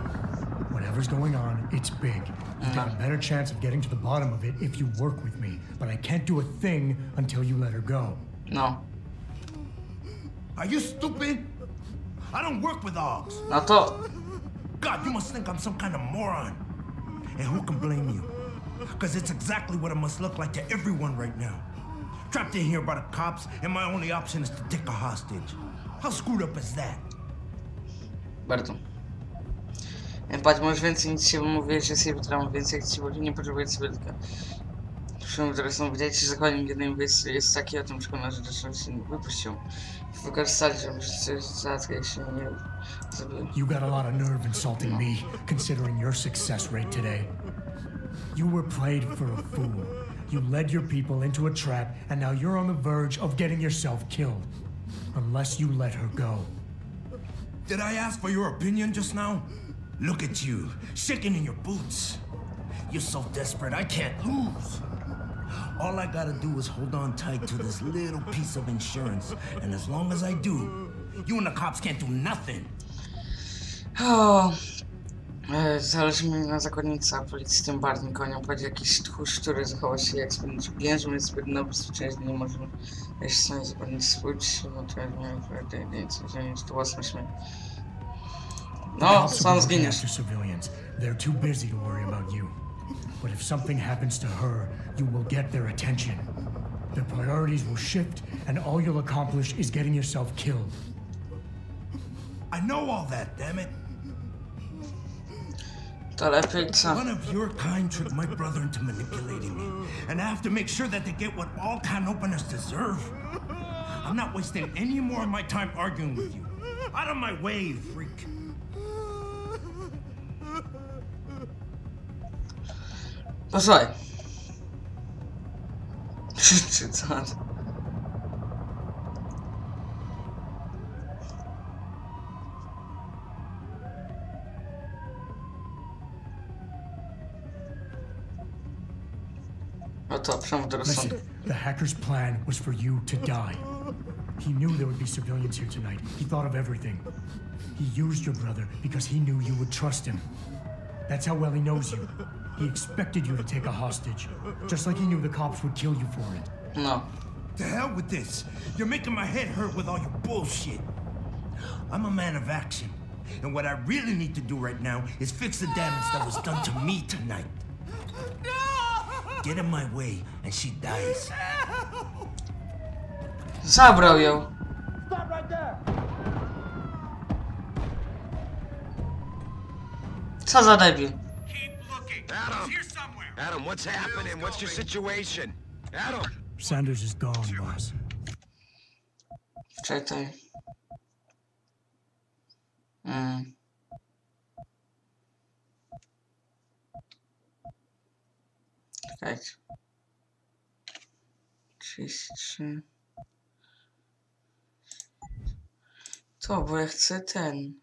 Whatever's going on, it's big. You've got a better chance of getting to the bottom of it if you work with me, but I can't do a thing until you let her go. No. Are you stupid? I don't work with dogs. Not all. God, you must think I'm some kind of moron. And who can blame you? Because it's exactly what it must look like to everyone right now. Trapped in here by the cops, and my only option is to take a hostage. How screwed up is that? Bardzo. Empathy, możesz więcej nic się wymówić, że sobie potrafią więcej, jak ci woli, nie potrzebuje cyberka. Przyjemnie zresztą widać, że zakonim jednym jest taki, o tym przekonał, że zresztą się wypuścił. Wykorzystali, żeby coś załatwiać, jak się nie zabił. You got a lot of nerve insulting me, considering your success rate today. You were played for a fool. You led your people into a trap, and now you're on the verge of getting yourself killed. Unless you let her go. Did I ask for your opinion just now? Look at you, shaking in your boots. You're so desperate, I can't lose. All I gotta do is hold on tight to this little piece of insurance, and as long as I do, you and the cops can't do nothing. Oh. Zależy mi na zakonnica, policji tym bardziej konią kładzie jakiś tchórz, który zachował się jak zbyt piężny, jest zbyt niebezpieczny, nie możemy jeszcze sobie zapewnić spójrz, no to ja nie wiem, że nie jest to własne śmiech. No, sam zginiesz. They're too busy to worry about you. But if something happens to her, you will get their attention. Their priorities will shift, and all you'll accomplish is getting yourself killed. I know all that, damn it. One of your kind tricked my brother into manipulating me, and I have to make sure that they get what all can openers deserve. I'm not wasting any more of my time arguing with you. Out of my way, freak. Posłuchaj. Czy co? Listen, the hacker's plan was for you to die. He knew there would be civilians here tonight. He thought of everything. He used your brother because he knew you would trust him. That's how well he knows you. He expected you to take a hostage, just like he knew the cops would kill you for it. No. To hell with this. You're making my head hurt with all your bullshit. I'm a man of action, and what I really need to do right now is fix the damage that was done to me tonight. Get in my way, and she dies. Zabrał ją. Stop right there. Co za debil? Adam, what's happening? What's your situation? Adam. Sanders is gone, boss. Czekaj. Tak. 33. To, bo ja chcę ten.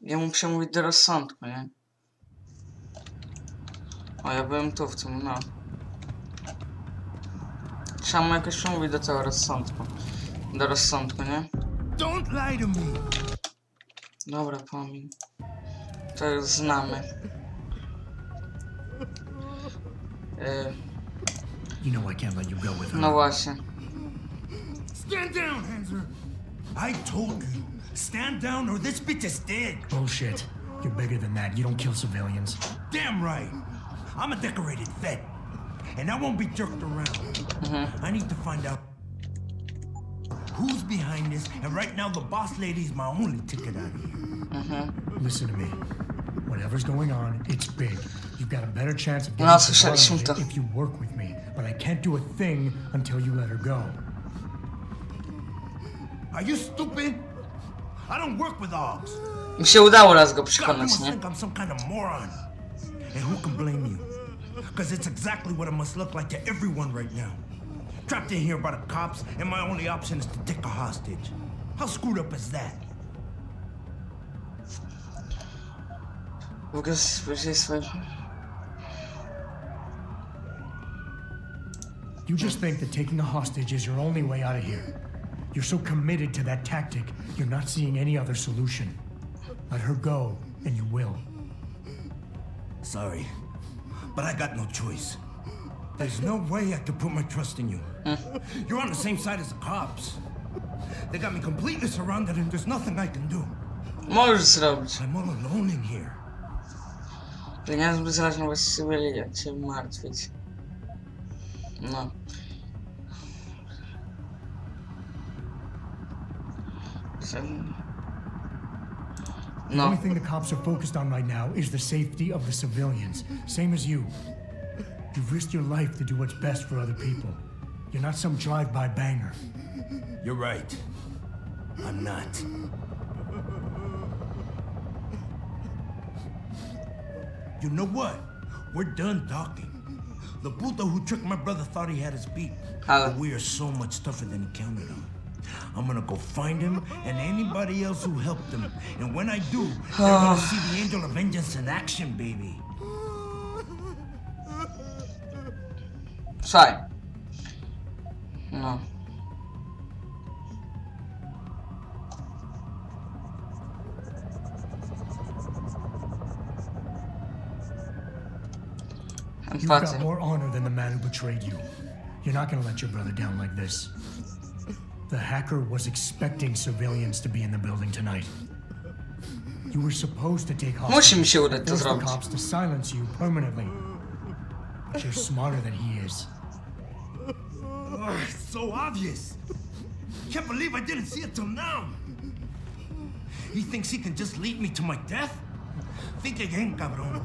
Ja mu przemówić do rozsądku, nie? O, ja byłem tu w tym, no. Trzeba mu jakoś przemówić do tego rozsądku. Do rozsądku, nie? Dobra, pomin. To już znamy. You know I can't let you go with her. No właśnie. Stand down, Hanser. I told you, stand down or this bitch is dead. Bullshit. You're bigger than that. You don't kill civilians. Damn right. I'm a decorated vet, and I won't be jerked around. I need to find out who's behind this, and right now the boss lady's my only ticket out of here. Listen to me. Whatever's going on, it's big. You've got a better chance of getting if you work with me, but I can't do a thing until you let her go. Are you stupid? I don't work with orbs. Mi się udało raz go przekonać, nie? I'm some kind of moron. And who can blame you? Because it's exactly what it must look like to everyone right now. Trapped in here by the cops, and my only option is to take a hostage. How screwed up is that? You just think that taking a hostage is your only way out of here. You're so committed to that tactic, you're not seeing any other solution. Let her go, and you will. Sorry, but I got no choice. There's no way I could put my trust in you. You're on the same side as the cops. They got me completely surrounded, and there's nothing I can do. I'm all alone in here. Powinienem znaleźć nową siłę, jak się martwić. No. The only thing the cops are focused on right now is the safety of the civilians, same as you. You've risked your life to do what's best for other people. You're not some drive-by banger. You're right. I'm not. You know what? We're done talking. The Buddha who tricked my brother thought he had his beat. But we are so much tougher than he counted on. I'm gonna go find him and anybody else who helped him. And when I do, they're gonna see the angel of vengeance in action, baby. Sorry. No. You've got more honor than the man who betrayed you. You're not gonna let your brother down like this. The hacker was expecting civilians to be in the building tonight. You were supposed to take hostages and force the cops to silence you permanently. But you're smarter than he is. It's so obvious. Can't believe I didn't see it till now. He thinks he can just lead me to my death? Think again, cabrón.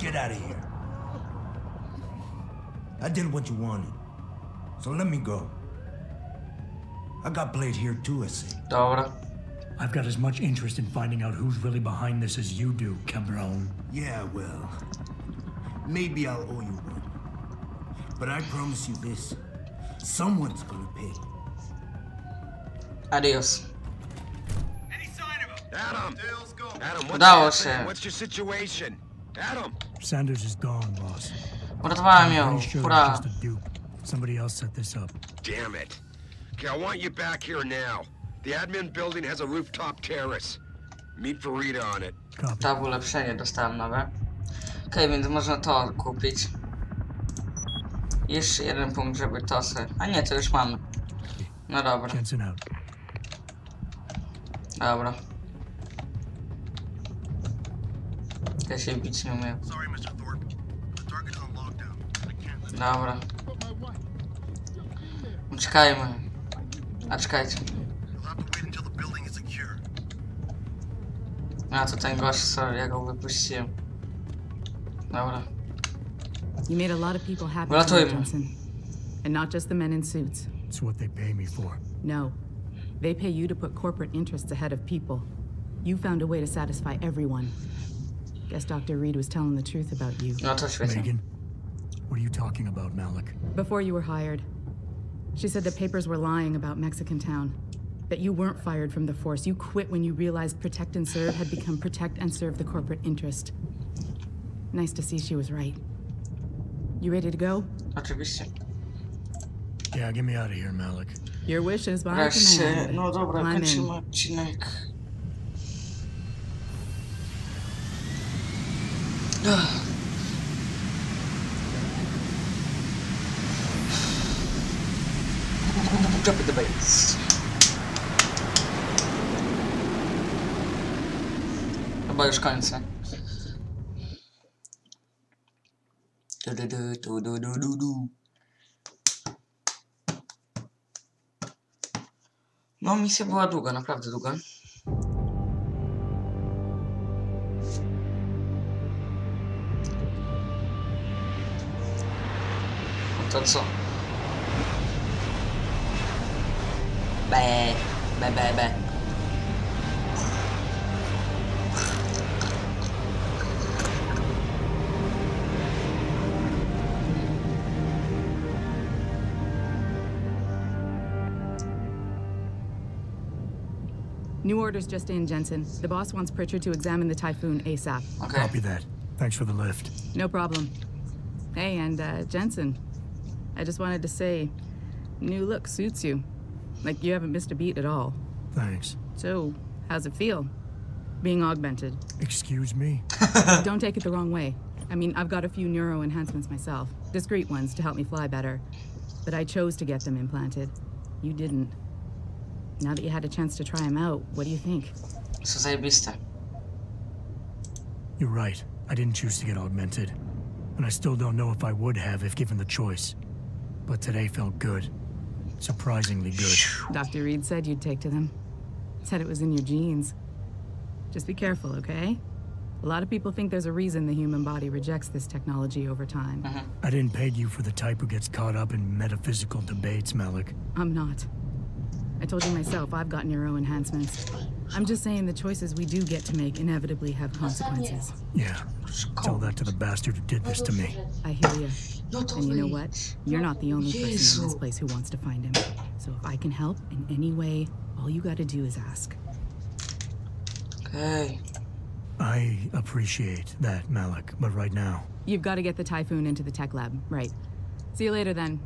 Get out of here. I did what you wanted, so let me go. I got played here too, I see. I've got as much interest in finding out who's really behind this as you do, Cameron. Yeah, well, maybe I'll owe you one. But I promise you this, someone's gonna pay. Adios. Any sign of him? Adam! Adam, what's your situation? Adam! Sanders is gone, boss. Uratowałem ją. Hurra. Somebody else set this up. Damn it. Okay, I want you back here now. The admin building has a rooftop terrace. Meet Faridah on it. To ulepszenie dostałem nowe. Okej, więc można to kupić. Jeszcze jeden punkt, żeby to sobie... A nie, to już mamy. No dobra. Dobra. Ja się bić nie umiem. Dobra. Czekajmy. A czekajcie. A to ten gość, sorry, ja go wypuściłem. Dobra. Uratujmy. And not just the men in suits. It's what they pay me for. No. They pay you to put corporate interests ahead of people. You found a way to satisfy everyone. Guess Dr. Reed was telling the truth about you. No to świetnie. What are you talking about, Malik? Before you were hired, she said the papers were lying about Mexican Town. That you weren't fired from the force. You quit when you realized protect and serve had become protect and serve the corporate interest. Nice to see she was right. You ready to go? Yeah, get me out of here, Malik. Your wish is my command. No, dobra, kończymy odcinek. Drop the base. Chyba już końca. No, misja była długa, naprawdę długa. To co? Be. New orders just in, Jensen. The boss wants Pritchard to examine the Typhoon ASAP. Okay. Copy that. Thanks for the lift. No problem. Hey, and Jensen, I just wanted to say, new look suits you. Like you haven't missed a beat at all. Thanks. So, how's it feel? Being augmented. Excuse me? Don't take it the wrong way. I mean, I've got a few neuro enhancements myself. Discrete ones to help me fly better. But I chose to get them implanted. You didn't. Now that you had a chance to try him out, what do you think? You're right. I didn't choose to get augmented. And I still don't know if I would have if given the choice. But today felt good. Surprisingly good. Dr. Reed said you'd take to them. Said it was in your genes. Just be careful, okay? A lot of people think there's a reason the human body rejects this technology over time. I didn't pay you for the type who gets caught up in metaphysical debates, Malik. I'm not. I told you myself, I've got neuro enhancements. I'm just saying the choices we do get to make inevitably have consequences. Yeah. Tell that to the bastard who did this to me. I hear you. And you know what? You're not the only person in this place who wants to find him. So if I can help in any way, all you gotta do is ask. Okay. I appreciate that, Malik, but right now... You've got to get the Typhoon into the tech lab, right. See you later then.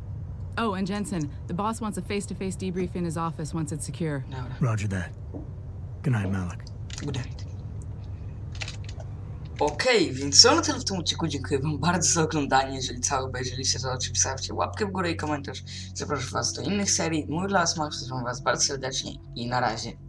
Oh, and Jensen, the boss wants a face-to-face debrief in his office once it's secure. No. Roger that. Good night, Malik. Good night. Okej, więc to na tyle w tym odcinku. Dziękuję wam bardzo za oglądanie. Jeżeli cały obejrzeliście, to oczywiście stawcie łapkę w górę i komentarz. Zapraszam was do innych serii. Mój dla was bardzo serdecznie i na razie.